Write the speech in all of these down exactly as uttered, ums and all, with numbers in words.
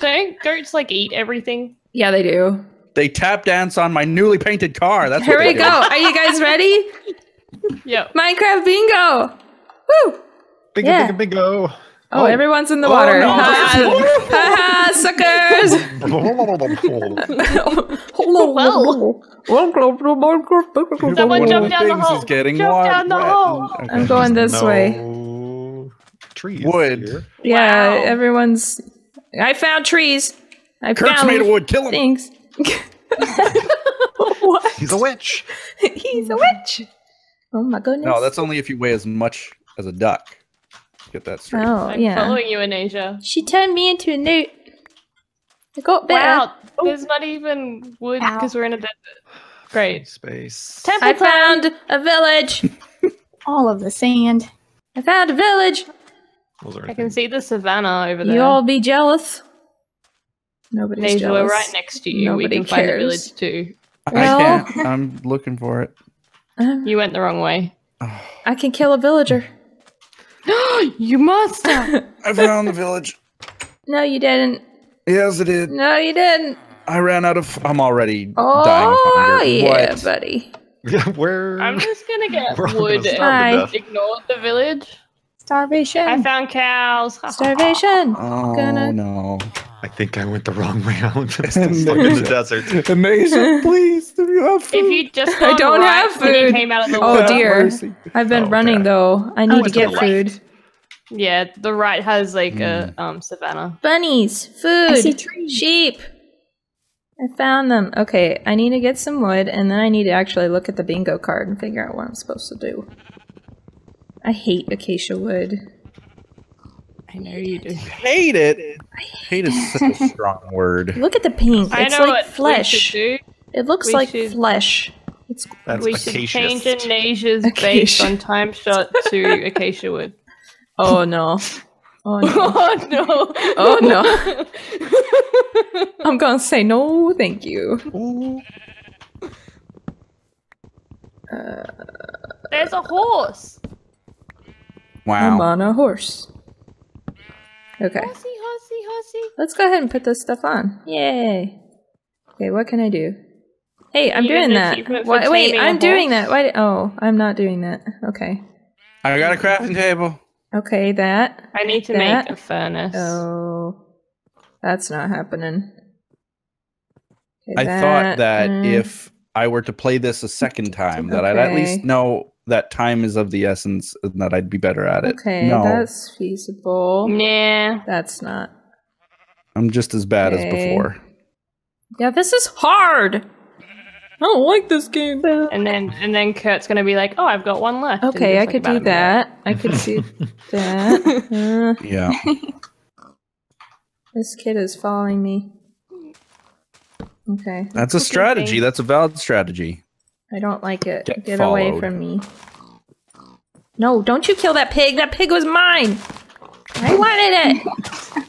Don't goats like eat everything? Yeah, they do. They tap dance on my newly painted car. That's Here what we do. go. Are you guys ready? Yep. Minecraft bingo. Woo. Bingo, yeah. bingo, bingo. Oh, oh, everyone's in the oh, water. No. Ha ha, suckers. Hello. Well. Someone jump down the hole. Is getting jump down the hole. Okay. I'm going this no way. Trees. Wood. Here. Yeah, wow. everyone's. I found trees. I Kurt's found made of wood. Kill him. Things. What? He's a witch. He's a witch. Oh my goodness. No, that's only if you weigh as much as a duck. Get that straight. Oh, I'm yeah. following you, Anasia. She turned me into a newt. I got better. Wow, oh. There's not even wood because we're in a desert. Great. Space. Temple I time. found a village. All of the sand. I found a village. I can see the savannah over there. You all be jealous. Nobody's Anasia, jealous. We're right next to you. Nobody we can cares. find a village too. Well, I can't. I'm looking for it. Um, you went the wrong way. I can kill a villager. You must. I found the village. No, you didn't. Yes, I did. No, you didn't. I ran out of. I'm already oh, dying. Oh yeah, what? buddy. Where? I'm just gonna get wood and ignore the village. Starvation. I found cows. Starvation. Oh gonna... no. I think I went the wrong way. I'm just stuck in the desert. Anasia, please, do you have food? If you just I don't have food. Came out of the oh dear. Mercy. I've been oh, running God. though. I need I to get to food. Yeah, the right has like mm. a um savannah. Bunnies, food, I see trees. sheep. I found them. Okay, I need to get some wood, and then I need to actually look at the bingo card and figure out what I'm supposed to do. I hate acacia wood. I know you do. Hate it. I hate is such a strong word. Look at the pink. I it's know like flesh. It looks we like should... flesh. It's That's we should change Anasia's base on time shot to acacia wood. Oh no. Oh no. Oh no. Oh no. I'm gonna say no, thank you. Ooh. Uh, There's a horse. Wow. I'm on a horse. Okay. Horsey, horsey, horsey. Let's go ahead and put this stuff on. Yay. Okay, what can I do? Hey, I'm you doing that. Why, wait, I'm doing horse. that. Why? Oh, I'm not doing that. Okay. I got a crafting table. Okay, that. I need to that. make a furnace. Oh. That's not happening. Okay, I that, thought that mm. if I were to play this a second time, that okay. I'd at least know that time is of the essence and that I'd be better at it. Okay, no. that's feasible. Nah. That's not. I'm just as bad okay. as before. Yeah, this is hard. I don't like this game. And then and then Kurt's going to be like, oh, I've got one left. Okay, I could do that. I could do that. Uh, yeah. This kid is following me. Okay. That's a strategy. That's a valid strategy. I don't like it. Get, Get away from me. No, don't you kill that pig. That pig was mine. I wanted it.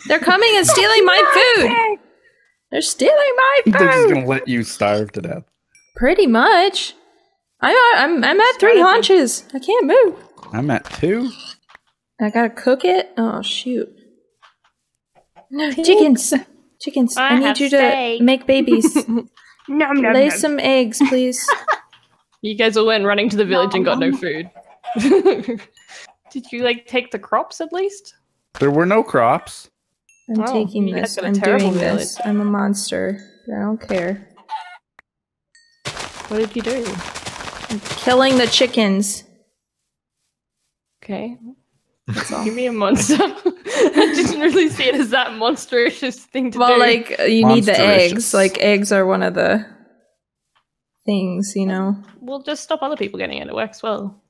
They're coming and stealing my food. They're stealing my food. They're just going to let you starve to death. Pretty much. I'm I'm I'm at three haunches. I can't move. I'm at two. I gotta cook it. Oh shoot! No chickens, chickens. I, I need you steak. to make babies. Nom, nom, Lay nom. some eggs, please. You guys all went running to the village nom, and got nom. no food. Did you like take the crops at least? There were no crops. I'm oh, taking this. I'm doing village. this. I'm a monster. I don't care. What did you do? I'm killing the chickens. Okay. Give me a monster. I didn't really see it as that monstrous thing to well, do. Well, like, you need the eggs. Like, eggs are one of the things, you know? We'll just stop other people getting it. It works well.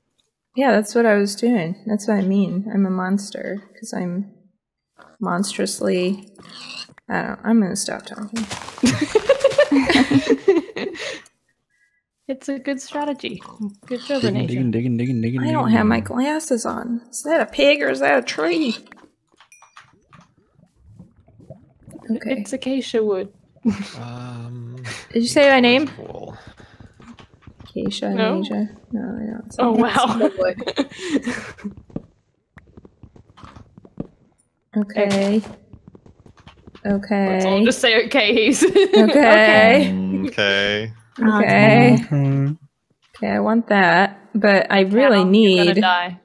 Yeah, that's what I was doing. That's what I mean. I'm a monster. Because I'm monstrously... I don't... I'm gonna stop talking. It's a good strategy. Good job, digging, digging, digging, digging, digging. I don't digging, have my glasses on. Is that a pig or is that a tree? Okay. It's acacia wood. Um, Did you say my name? Cool. Acacia, no? Anasia. No, I don't. Oh, wow. Okay. Egg. Okay. Let's all just say okays. Okay. Okay. Okay. Okay. Okay. Okay. I want that, but I really yeah, need. You're gonna die.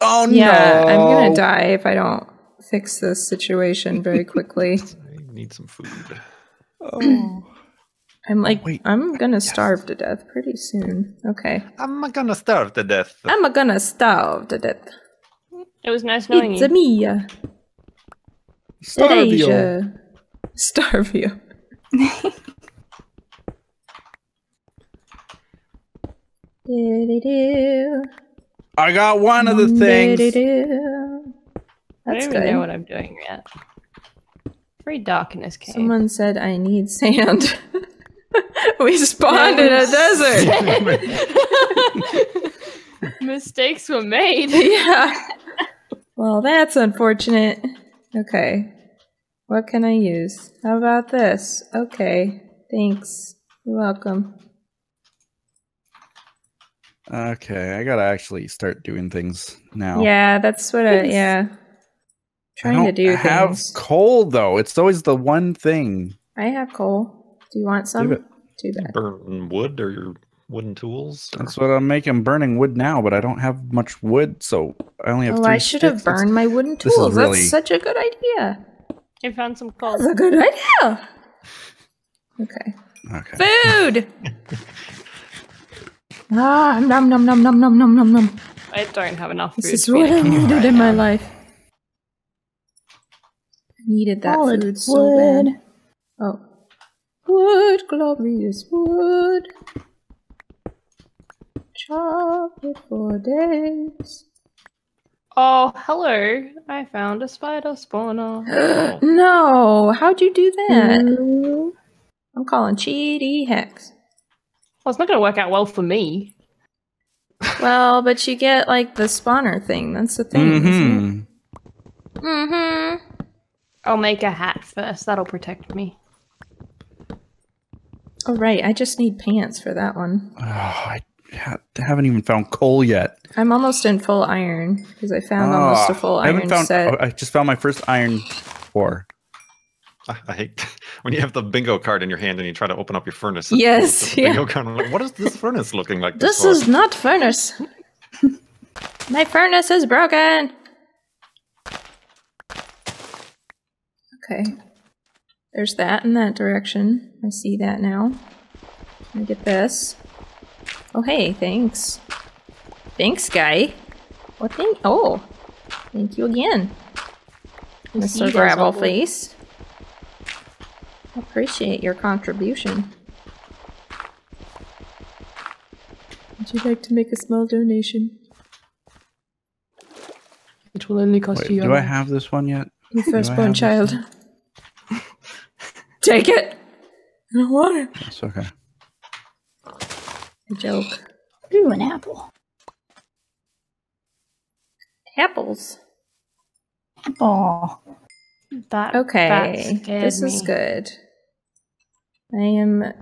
Oh yeah, no! Yeah, I'm gonna die if I don't fix this situation very quickly. I need some food. Oh. I'm like, Wait, I'm gonna yes. starve to death pretty soon. Okay. I'm gonna starve to death. I'm gonna starve to death. It was nice knowing it's you. It's Mia. Starvio. Starvio. I got one of the things. That's I don't even good. know what I'm doing yet. Very dark in this cave. Someone said I need sand. We spawned in a desert. Mistakes were made. Yeah. Well, that's unfortunate. Okay. What can I use? How about this? Okay. Thanks. You're welcome. Okay, I gotta actually start doing things now. Yeah, that's what I, yeah. I'm trying I don't to do have things. coal, though. It's always the one thing. I have coal. Do you want some? Too bad. Burn wood or your wooden tools? Or? That's what I'm making, burning wood now, but I don't have much wood, so I only have well, three I should sticks. have burned my wooden tools. Really... That's such a good idea. I found some coal. That's a good idea. Okay. Okay. Food! Ah, nom nom nom nom nom nom nom nom. I don't have enough food. This is what I needed right in now. my life. I needed that All food so bad. Oh. Wood, glorious wood. Chop it for days. Oh, hello. I found a spider spawner. No, how'd you do that? Mm. I'm calling cheaty hacks. Well, it's not going to work out well for me. Well, but you get, like, the spawner thing. That's the thing, mm-hmm. Mm-hmm. I'll make a hat first. That'll protect me. Oh, right. I just need pants for that one. Oh, I ha haven't even found coal yet. I'm almost in full iron, because I found oh, almost a full I iron found, set. Oh, I just found my first iron ore. I hate when you have the bingo card in your hand and you try to open up your furnace. Yes. Yeah. Bingo card. I'm like, what is this furnace looking like? This, this is not furnace. My furnace is broken. Okay. There's that in that direction. I see that now. Let me get this. Oh, hey, thanks. Thanks, guy. What thing? Oh, thank you again, Mister Gravel Face. Appreciate your contribution. Would you like to make a small donation? It will only cost Wait, you. Do your I have this one yet? Your firstborn child. Take it. I don't want it. It's okay. A joke. Ooh, an apple. Apples. Apple. That, okay, that this me. is good. I am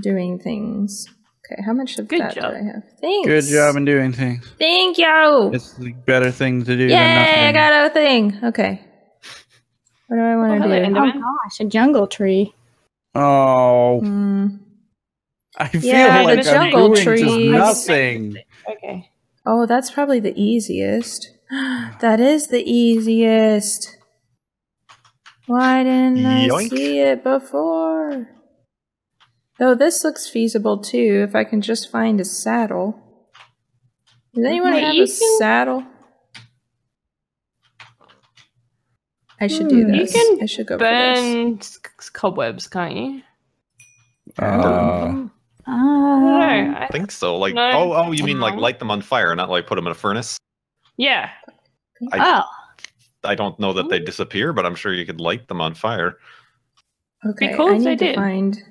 doing things. Okay, how much of good that job. do I have? Thanks. Good job in doing things. Thank you. It's the better thing to do. Yay, than nothing. I got a thing. Okay. What do I want to oh, do? Oh gosh, a jungle tree. Oh. Mm. I feel yeah, like a jungle I'm doing tree. nothing. Okay. Oh, that's probably the easiest. That is the easiest. Why didn't Yoink. I see it before? Though this looks feasible too, if I can just find a saddle. Does anyone Wait, have a can... saddle? I should do this. You can I should go burn for this. cobwebs, can't you? Uh, uh, I think so. Like, no. oh, oh, you mean like light them on fire, not like put them in a furnace? Yeah. I, oh. I don't know that they disappear, but I'm sure you could light them on fire. Okay, because I need I to did. find...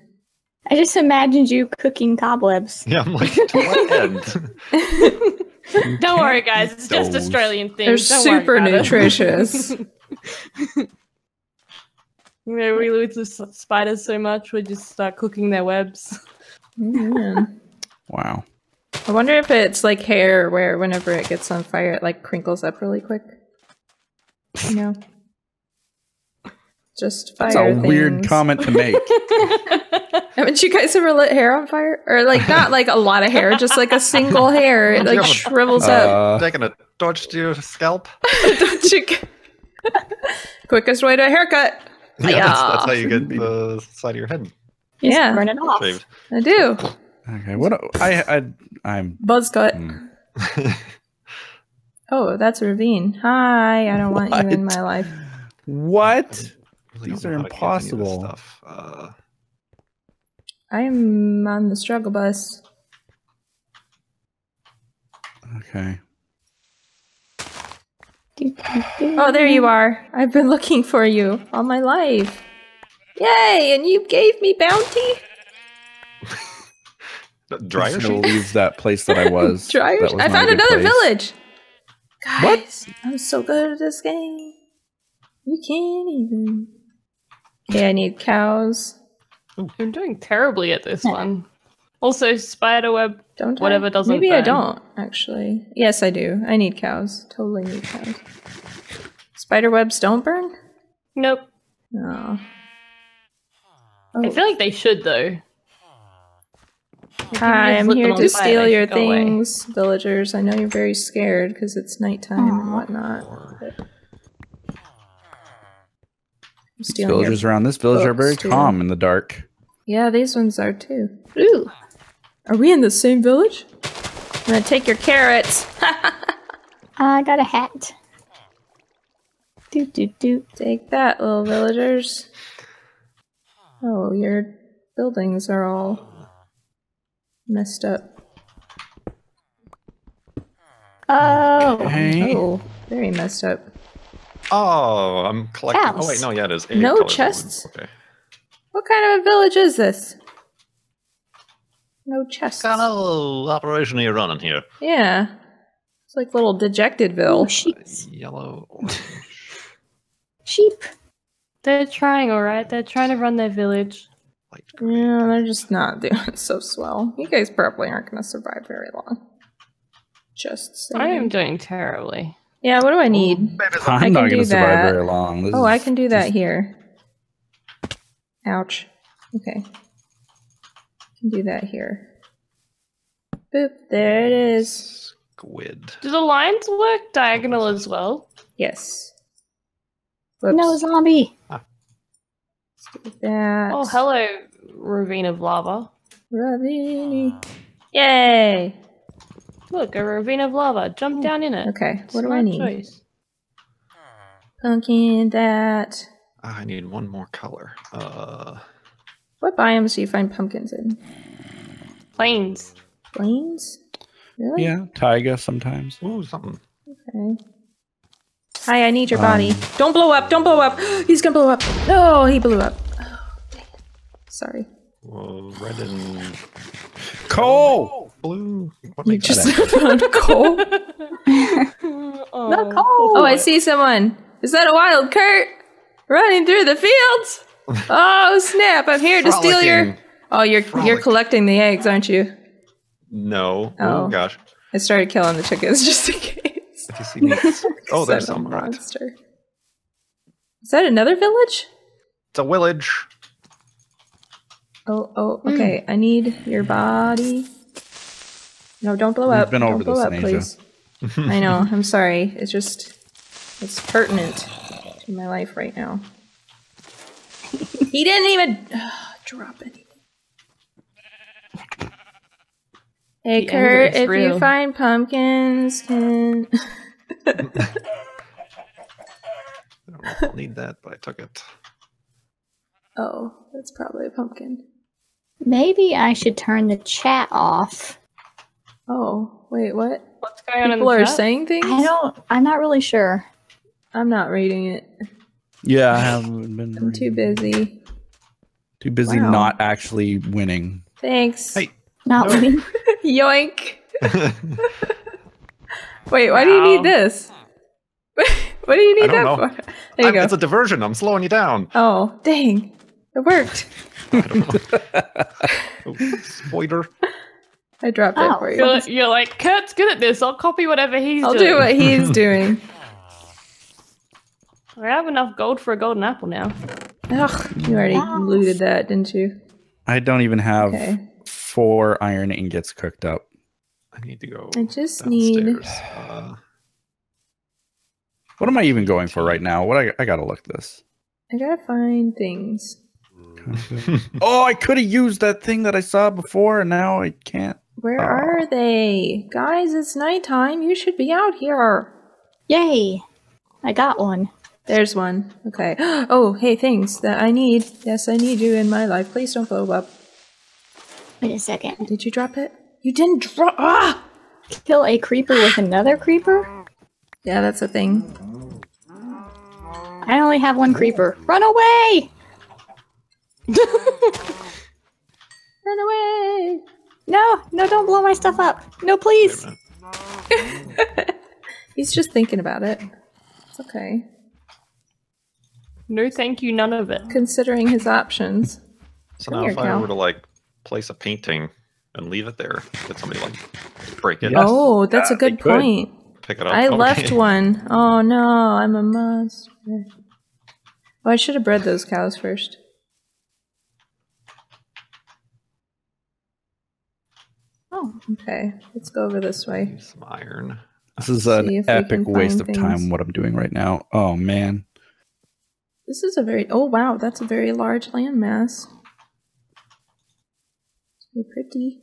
I just imagined you cooking cobwebs. Yeah, I'm like, to what end? Don't worry, guys. It's those. just Australian things. They're don't super nutritious. You know, we lose the spiders so much, we just start cooking their webs. Yeah. Wow. I wonder if it's like hair where whenever it gets on fire, it like crinkles up really quick. You know? just fire. That's a things. Weird comment to make. Haven't you guys ever lit hair on fire? Or like not like a lot of hair, just like a single hair. It like shrivels uh, up. Taking a torch to your scalp. Don't you quickest way to a haircut. Yeah, yeah. That's, that's how you get the side of your head. Yeah, just burn it off. Shaved. I do. Okay, what I I I'm buzzcut. Mm. Oh, that's a ravine. Hi, I don't what? want you in my life. What? Really These are impossible. Stuff. Uh, I'm on the struggle bus. Okay. Oh, there you are. I've been looking for you all my life. Yay, and you gave me bounty? Dryer sheet? I'm gonna leave that place that I was. Dryer that was I found another place. village! Guys, what? I'm so good at this game. You can't even. Okay, I need cows. I'm doing terribly at this one. Also, spiderweb, don't whatever I? doesn't Maybe burn. I don't, actually. Yes, I do. I need cows. Totally need cows. Spiderwebs don't burn? Nope. No. Oh. I feel like they should, though. Hi, I'm here to steal your things, away. villagers. I know you're very scared because it's nighttime Aww. and whatnot. These villagers around this village are very too. calm in the dark. Yeah, these ones are too. Ooh. Are we in the same village? I'm gonna take your carrots. I got a hat. Do do do. Take that, little villagers. Oh, your buildings are all messed up. Oh. Okay. Oh, very messed up. Oh, I'm collecting. Cows. Oh wait, no, yeah, there's eight. No chests. Okay. What kind of a village is this? No chests. What kind of operation are you running here? Yeah, it's like little dejectedville. Oh, sheep. Uh, yellow. Sheep. They're trying, all right. They're trying to run their village. Yeah, they're just not doing so swell. You guys probably aren't going to survive very long. Just saying. I am doing terribly. Yeah, what do I need? Oh, I'm I not going to survive very long. This oh, is, I can do that this... here. Ouch. Okay. I can do that here. Boop, there it is. Squid. Do the lines work diagonal as well? Yes. Whoops. No, zombie. Huh. That. Oh, hello, ravine of lava. Ravine. Yay! Look, a ravine of lava. Jump Ooh. down in it. Okay, what Smart do I need? Choice. Pumpkin, that. I need one more color. Uh. What biomes do you find pumpkins in? Plains. Plains? Really? Yeah, taiga sometimes. Ooh, something. Okay. Hi, I need your body. Um, don't blow up! Don't blow up! He's gonna blow up! No, he blew up. Oh, dang. Sorry. Well, red and coal, blue. What you just found coal. Oh, not coal. Oh, I see someone. Is that a wild Kurt running through the fields? Oh snap! I'm here to steal your. Oh, you're Frolic. you're collecting the eggs, aren't you? No. Oh, oh gosh. I started killing the chickens just in case. Oh, there's some monster. Right. Is that another village? It's a village. Oh, oh, okay. Mm. I need your body. No, don't blow We've up. Been don't over blow this up, please. I know. I'm sorry. It's just it's pertinent to my life right now. He didn't even oh, drop it. Hey, Kurt, if real. you find pumpkins, can... I don't know if I'll need that, but I took it. Oh, that's probably a pumpkin. Maybe I should turn the chat off. Oh, wait, what? What's going on in the chat? People are saying things? I don't... I'm not really sure. I'm not reading it. Yeah, I haven't been I'm reading. too busy. Too busy wow. not actually winning. Thanks. Hey. Not no. winning. Yoink. Wait, why wow. do you need this? What do you need that know. for? There you go. It's a diversion. I'm slowing you down. Oh, dang. It worked. I don't know. Oh, spoiler. I dropped oh. it for you. You're, you're like, Kurt's good at this. I'll copy whatever he's I'll doing. I'll do what he's doing. I have enough gold for a golden apple now. Ugh, you already looted that, didn't you? I don't even have okay. four iron ingots cooked up. I need to go I just downstairs. need... Uh, what am I even going for right now? What I, I gotta look this. I gotta find things. Oh, I could have used that thing that I saw before, and now I can't. Where oh. are they? Guys, it's nighttime. You should be out here. Yay. I got one. There's one. Okay. Oh, hey, things that I need. Yes, I need you in my life. Please don't blow up. Wait a second. Did you drop it? You didn't drop. Ah! Kill a creeper with another creeper? Yeah, that's a thing. I only have one creeper. Run away! Run away! No! No, don't blow my stuff up! No, please! He's just thinking about it. It's okay. No thank you, none of it. Considering his options. So Come now here, if I Cal. were to, like, place a painting and leave it there, could somebody, like, break it? Yes. Oh, that's yeah, a good point. Pick it up. I left game. one. Oh, no, I'm a monster. Oh, I should have bred those cows first. Oh, okay. Let's go over this way. Use some iron. This is an epic waste of things. time, what I'm doing right now. Oh, man. This is a very... Oh, wow. That's a very large landmass. It's very pretty.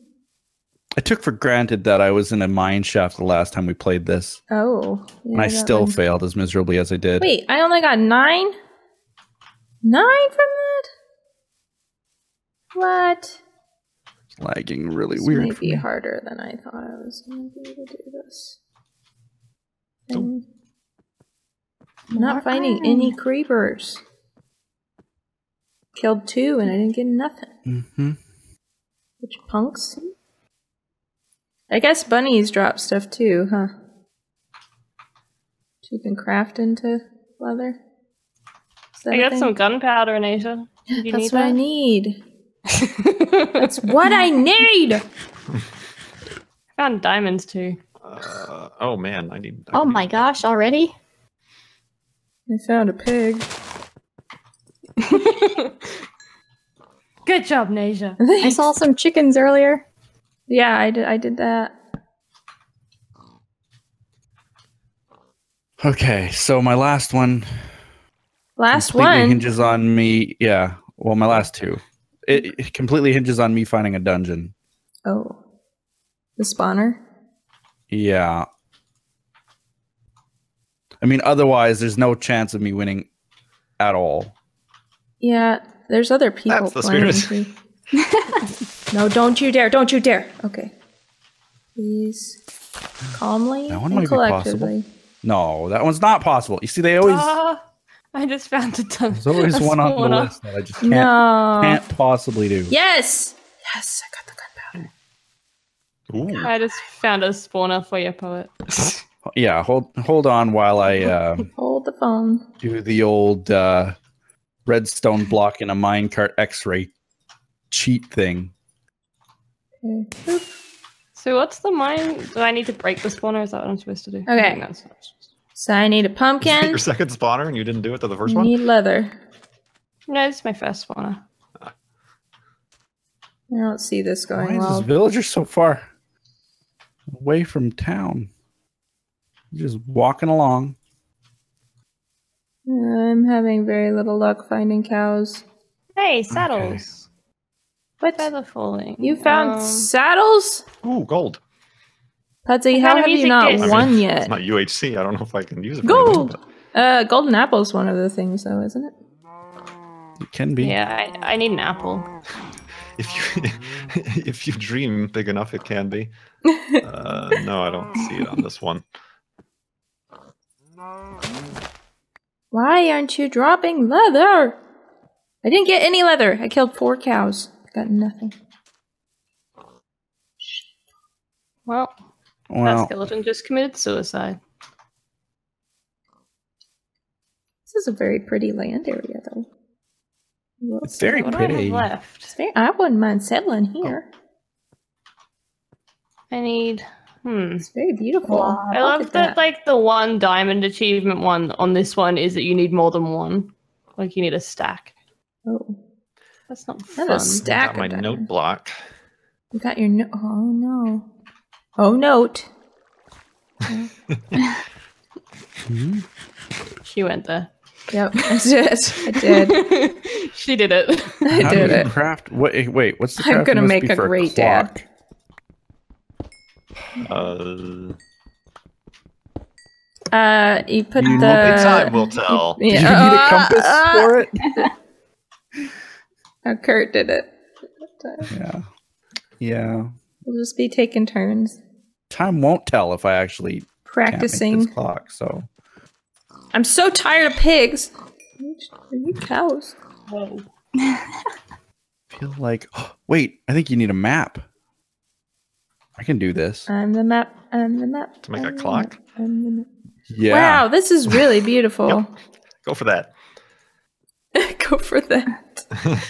I took for granted that I was in a mine shaft the last time we played this. Oh. Yeah, and I still one. failed as miserably as I did. Wait, I only got nine? Nine from that? What? Lagging really this weird. This might be harder than I thought I was going to be able to do this. I'm not More finding iron. any creepers. Killed two and I didn't get nothing. Mm-hmm. Which punks? I guess bunnies drop stuff too, huh? So you can craft into leather. I got some gunpowder, Anasia. That's need what that? I need. That's what I need. I found diamonds too. Uh, oh man, I need. I oh need my that. gosh, already? I found a pig. Good job, Nasia. I saw some chickens earlier. Yeah, I did. I did that. Okay, so my last one. Last one hinges on me. Yeah, well, my last two. It, it completely hinges on me finding a dungeon. Oh, the spawner? Yeah. I mean, otherwise, there's no chance of me winning at all. Yeah, there's other people playing. No, don't you dare. Don't you dare. Okay. Please. Calmly that one and might collectively. Be possible. No, that one's not possible. You see, they always... Uh, I just found a ton. There's always That's one on the one list that I just can't, no. can't possibly do. Yes! Yes, I got the gunpowder. Ooh. I just found a spawner for your poet. Yeah, hold hold on while I uh, hold the phone. Do the old uh, redstone block in a minecart X-ray cheat thing. Okay. So what's the mine? Do I need to break the spawner? Is that what I'm supposed to do? Okay. No, it's not. So I need a pumpkin. Your second spawner, and you didn't do it to the first I one. Need leather. No, it's my first spawner. Ah. I don't see this going Why well. Why is this villager so far away from town? Just walking along. I'm having very little luck finding cows. Hey, saddles. Okay. What? Feather falling. You found um, saddles? Ooh, gold. Pudsey, how have you not is? won I mean, yet? It's not U H C. I don't know if I can use it. Gold! Anything, uh, golden apple's one of the things, though, isn't it? It can be. Yeah, I, I need an apple. If you if you dream big enough, it can be. Uh, no, I don't see it on this one. Why aren't you dropping leather? I didn't get any leather. I killed four cows. I got nothing. Well, wow. That skeleton just committed suicide. This is a very pretty land area, though. We'll it's see. very what pretty. I, have left? It's very, I wouldn't mind settling here. Oh. I need... Hmm. It's very beautiful. Wow, I love that, that, like, the one diamond achievement one on this one is that you need more than one. Like, you need a stack. Oh, that's not fun. That's a stack. I got my of note block. You got your note. Oh no. Oh note. Hmm? She went there. Yep, I did. I did. She did it. I How did do you it. Craft. Wait, wait. What's the? I'm gonna make a great dad. Uh. Uh, you put you the. Time will tell. You, yeah. You need a compass uh, uh, for it. Oh, Kurt did it. Yeah. Yeah. We'll just be taking turns. Time won't tell if I actually practicing can't make this clock. So. I'm so tired of pigs. Are you cows? Whoa. Feel like. Oh, wait, I think you need a map. I can do this. I'm the map. I'm the map. To make I'm a clock. Map, I'm the map. Yeah. Wow, this is really beautiful. Yep. Go for that. Go for that.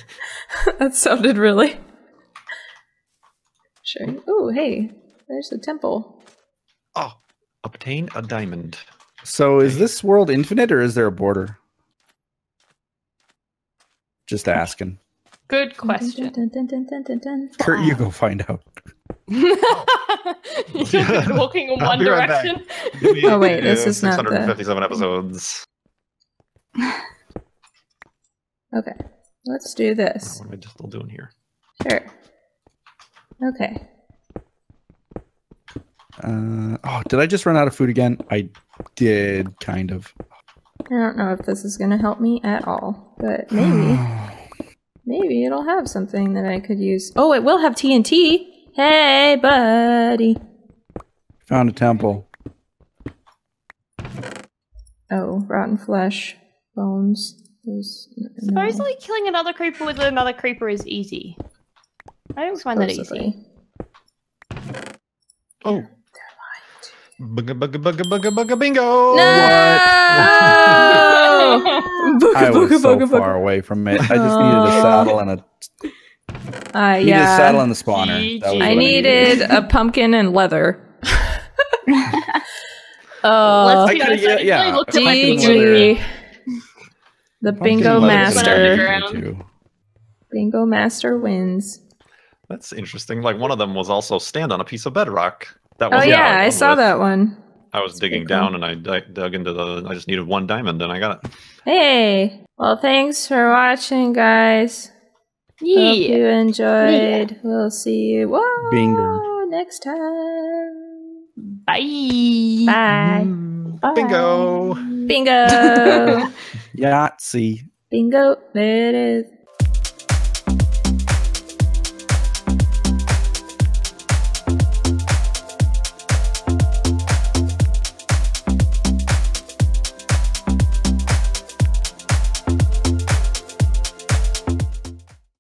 That sounded really. Sure. Oh, hey, there's the temple. Oh, obtain a diamond. So is this world infinite or is there a border? Just asking. Good question. Dun, dun, dun, dun, dun, dun. Kurt, you go find out. You're walking in I'll one direction. Right oh wait, this is not the... six hundred fifty-seven episodes. Okay, let's do this. What am I just still doing here? Sure. Okay. Uh, oh, did I just run out of food again? I did, kind of. I don't know if this is going to help me at all, but maybe. Maybe it'll have something that I could use. Oh, it will have T N T! Hey, buddy! Found a temple. Oh, rotten flesh. Bones. Supposedly killing another creeper with another creeper is easy. I don't find that easy. Oh. Bugga bugga bugga bugga bugga bingo! No! What? I was so far away from it. I just needed a saddle and a. Uh, yeah. Needed a saddle and the spawner. That was I needed I a pumpkin and leather. Oh, let's be honest, I yeah. G G. The bingo master. Bingo master wins. That's interesting. Like one of them was also stand on a piece of bedrock. That was, oh yeah, yeah I saw with. that one. I was That's digging down cool. and I dug into the, I just needed one diamond and I got it. Hey, well thanks for watching guys. Yeah. Hope you enjoyed. Yeah. We'll see you Whoa, Bingo. next time. Bye. Bye. Mm. Bye. Bingo. Bingo. Yahtzee. Bingo. There it is.